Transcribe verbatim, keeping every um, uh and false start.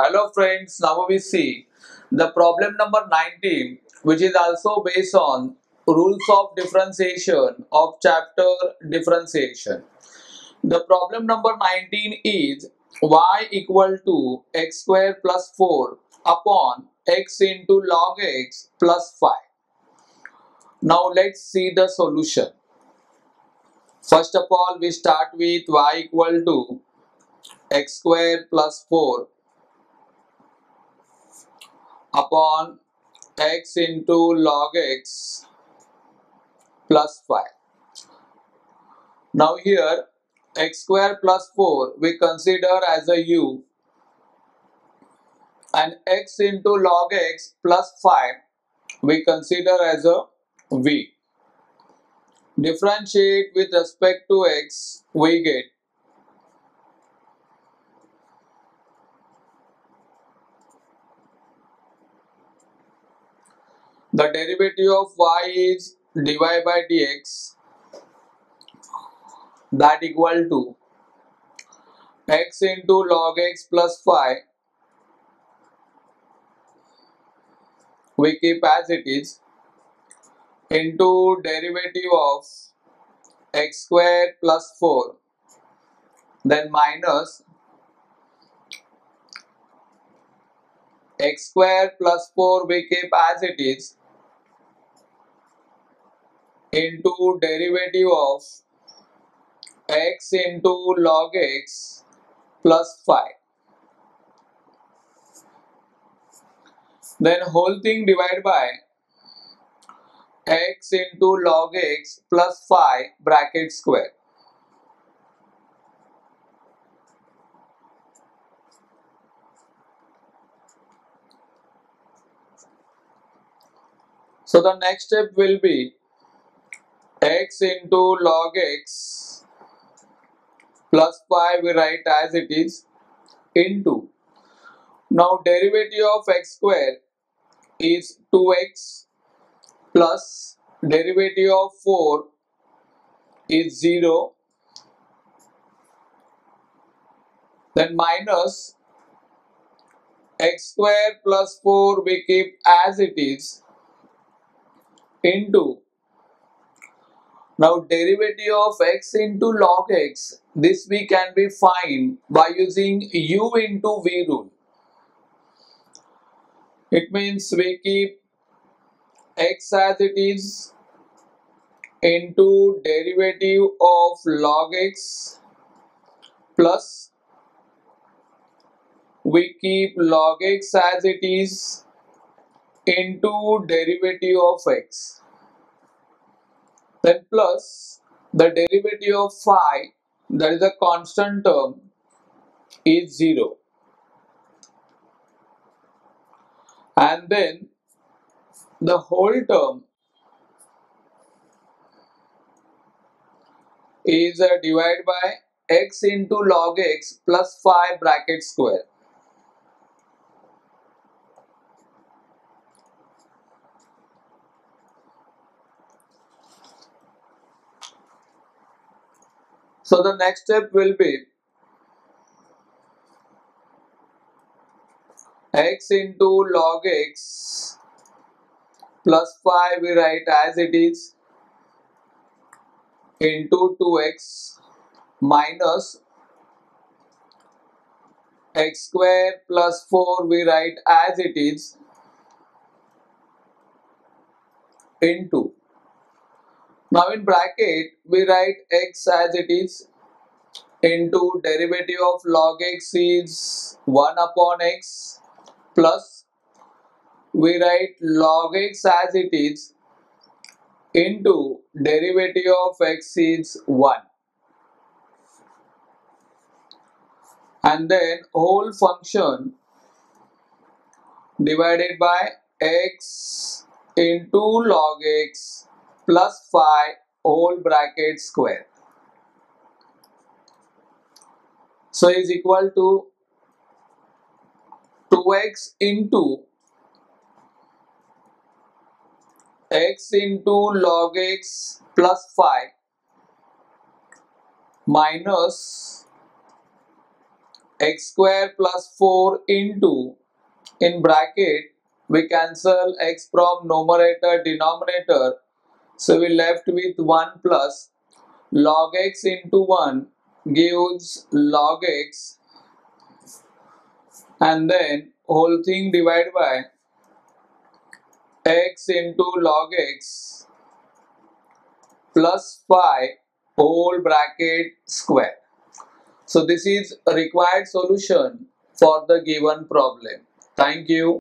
Hello friends, now we see the problem number nineteen, which is also based on rules of differentiation of chapter differentiation. The problem number nineteen is y equal to x square plus four upon x into log x plus five. Now let's see the solution. First of all, we start with y equal to x square plus four upon x into log x plus five. Now here x square plus four we consider as a u, and x into log x plus five we consider as a v. Differentiate with respect to x, we get the derivative of y is dy by dx, that equal to x into log x plus five, we keep as it is, into derivative of x square plus four, then minus x square plus four we keep as it is, into derivative of x into log x plus five. Then whole thing divided by x into log x plus five bracket square. So the next step will be x into log x plus five we write as it is, into, now derivative of x square is two x plus derivative of four is zero, then minus x square plus four we keep as it is, into, now derivative of x into log x, this we can be find by using u into v rule. It means we keep x as it is into derivative of log x plus we keep log x as it is into derivative of x, then plus the derivative of phi, that is a constant term, is zero, and then the whole term is uh, divided by x into log x plus five bracket square. So the next step will be x into log x plus five we write as it is, into two x minus x square plus four we write as it is, into, now in bracket we write x as it is, into derivative of log x is one upon x plus we write log x as it is, into derivative of x is one, and then whole function divided by x into log x plus five whole bracket square. So is equal to two x into x into log x plus five minus x square plus four into, in bracket we cancel x from numerator denominator, so we left with one plus log x into one gives log x, and then whole thing divided by x into log x plus five whole bracket square. So this is a required solution for the given problem. Thank you.